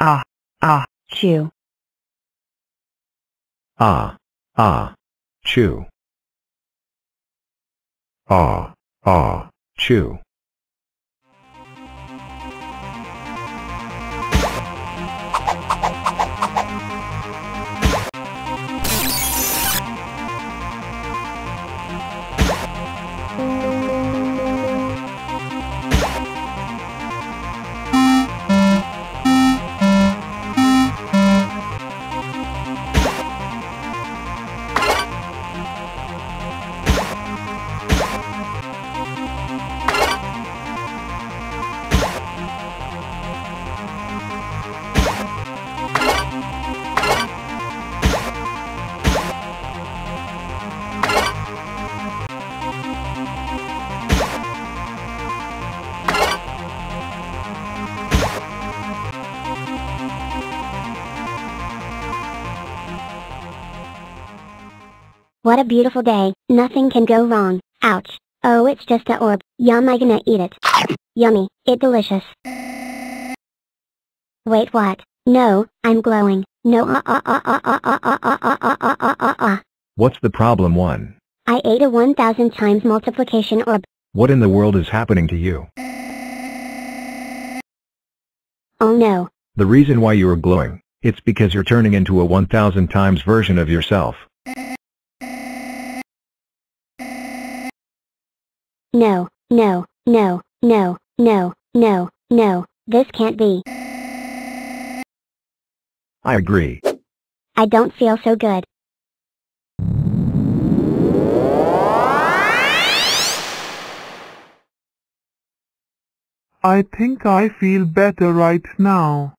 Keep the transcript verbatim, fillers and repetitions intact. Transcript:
ah, ah, chew. Ah, ah, chew. Ah, ah, chew. What a beautiful day, nothing can go wrong, ouch, oh it's just a orb, yum I gonna eat it, yummy, it delicious. Wait what, no, I'm glowing, no ah ah ah ah ah ah ah ah ah ah ah ah ah ah. What's the problem one? I ate a one thousand times multiplication orb. What in the world is happening to you? Oh no. The reason why you are glowing, it's because you're turning into a one thousand times version of yourself. No, no, no, no, no, no, no, this can't be. I agree. I don't feel so good. I think I feel better right now.